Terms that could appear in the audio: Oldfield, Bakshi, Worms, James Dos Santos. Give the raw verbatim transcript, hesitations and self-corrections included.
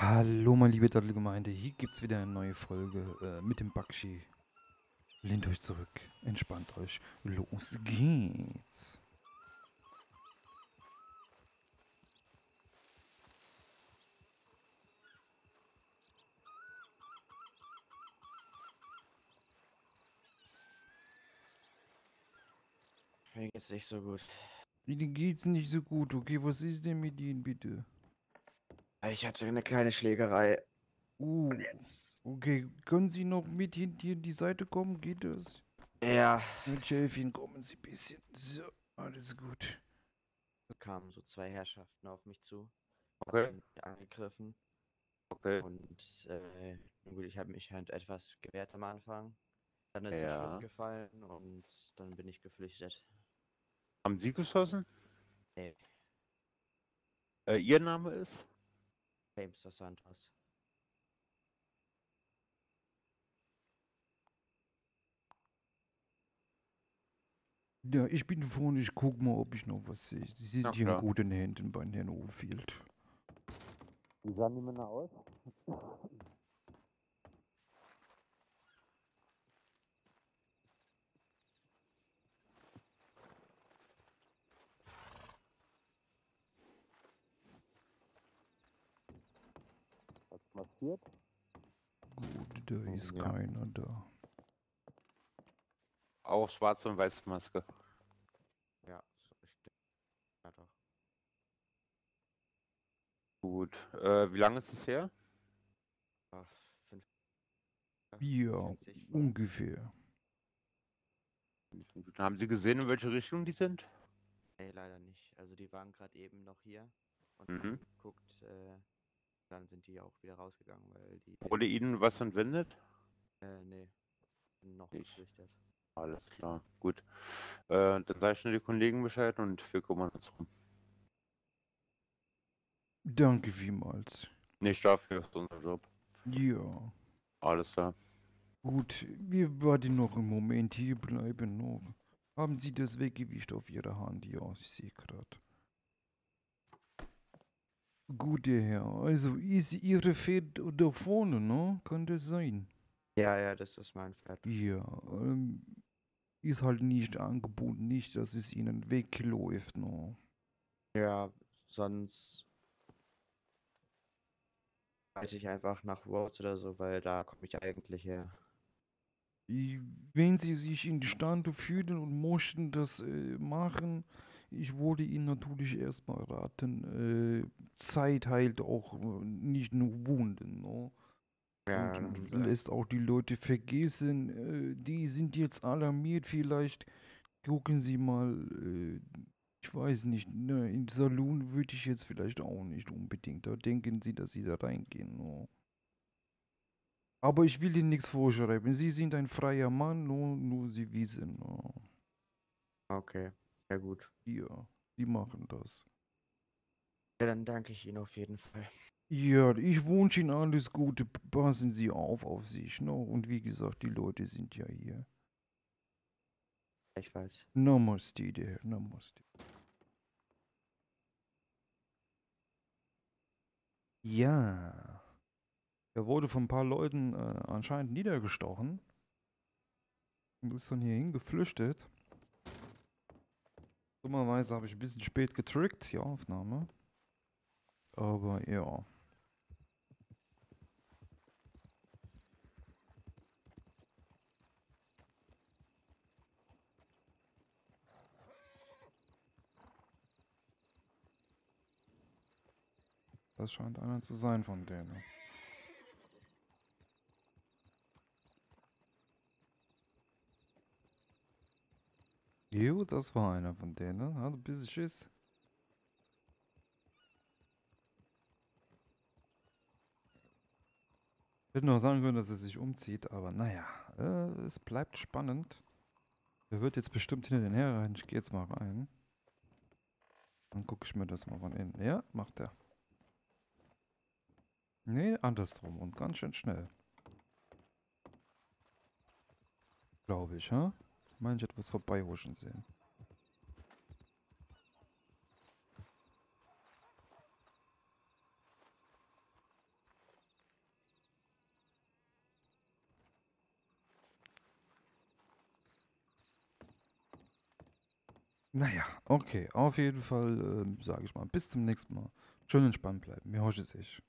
Hallo meine liebe Dottelgemeinde, hier gibt es wieder eine neue Folge äh, mit dem Bakshi. Lehnt euch zurück, entspannt euch, los geht's. Mir geht's nicht so gut. Mir geht's nicht so gut, okay, was ist denn mit Ihnen bitte? Ich hatte eine kleine Schlägerei. Uh, okay, können Sie noch mit hinten hier in die Seite kommen? Geht das? Ja. Mit Schäfchen kommen Sie ein bisschen. So, alles gut. Da kamen so zwei Herrschaften auf mich zu. Okay. Haben mich angegriffen. Okay. Und äh, gut, ich habe mich halt etwas gewehrt am Anfang. Dann ist ja der Schuss gefallen und dann bin ich geflüchtet. Haben Sie geschossen? Nee. Äh, Ihr Name ist? James Dos Santos. Ja, ich bin vorne, ich guck mal, ob ich noch was sehe. Sie sind Ach, hier klar. in guten Händen bei Herrn Oldfield. Wie sahen die Männer aus? Gut, da ist ja keiner da. Auch schwarze und weiße Maske. Ja, ja doch. Gut, äh, wie lange ist es her? Ach, fünf. Ja, fünfzig, ungefähr. Haben Sie gesehen, in welche Richtung die sind? Nee, leider nicht. Also die waren gerade eben noch hier und mhm. guckt, äh, dann sind die auch wieder rausgegangen, weil die... Wurde Ihnen was entwendet? Äh, nee. Bin noch nicht geflüchtet. Alles klar, gut. Äh, dann sage ich schnell den Kollegen Bescheid und wir kümmern uns rum. Danke vielmals. Nicht dafür, ist unser Job. Ja. Alles klar. Gut, wir warten noch einen Moment, hier bleiben noch. Haben Sie das Weggewicht auf Ihrer Hand? Ja, ich sehe gerade. Gut, der Herr, also ist Ihre Pferd da vorne, ne? Kann das sein? Ja, ja, das ist mein Pferd. Ja, ähm, ist halt nicht angeboten, nicht, dass es Ihnen wegläuft, ne? Ja, sonst reite ich einfach nach Worms oder so, weil da komme ich eigentlich her. Wenn Sie sich in die Stande fühlen und möchten das äh, machen... Ich würde Ihnen natürlich erstmal raten, äh, Zeit heilt auch äh, nicht nur Wunden, ne? Ja, und ja, lässt auch die Leute vergessen, äh, die sind jetzt alarmiert, vielleicht gucken Sie mal, äh, ich weiß nicht, ne, in den Salon würde ich jetzt vielleicht auch nicht unbedingt, da denken Sie, dass Sie da reingehen, ne? Aber ich will Ihnen nichts vorschreiben, Sie sind ein freier Mann, ne? Nur Sie wissen, ne? Okay. Ja, gut. Ja, die machen das. Ja, dann danke ich Ihnen auf jeden Fall. Ja, ich wünsche Ihnen alles Gute. Passen Sie auf auf sich, ne? Und wie gesagt, die Leute sind ja hier. Ich weiß. Namaste, der Herr. Namaste. Ja. Er wurde von ein paar Leuten äh, anscheinend niedergestochen. Und ist dann hierhin geflüchtet. Dummerweise habe ich ein bisschen spät getrickt, die Aufnahme. Aber ja. Das scheint einer zu sein von denen. Jo, das war einer von denen. Hat ein bisschen Schiss. Ich hätte noch sagen können, dass er sich umzieht, aber naja, äh, es bleibt spannend. Er wird jetzt bestimmt hinter den Herren rein. Ich gehe jetzt mal rein. Dann gucke ich mir das mal von innen. Ja, macht er. Nee, andersrum und ganz schön schnell. Glaube ich, ha? Ich meine, ich hätte etwas vorbeihuschen sehen. Naja, okay. Auf jeden Fall, äh, sage ich mal, bis zum nächsten Mal. Schön entspannt bleiben. Mir hoffe ich.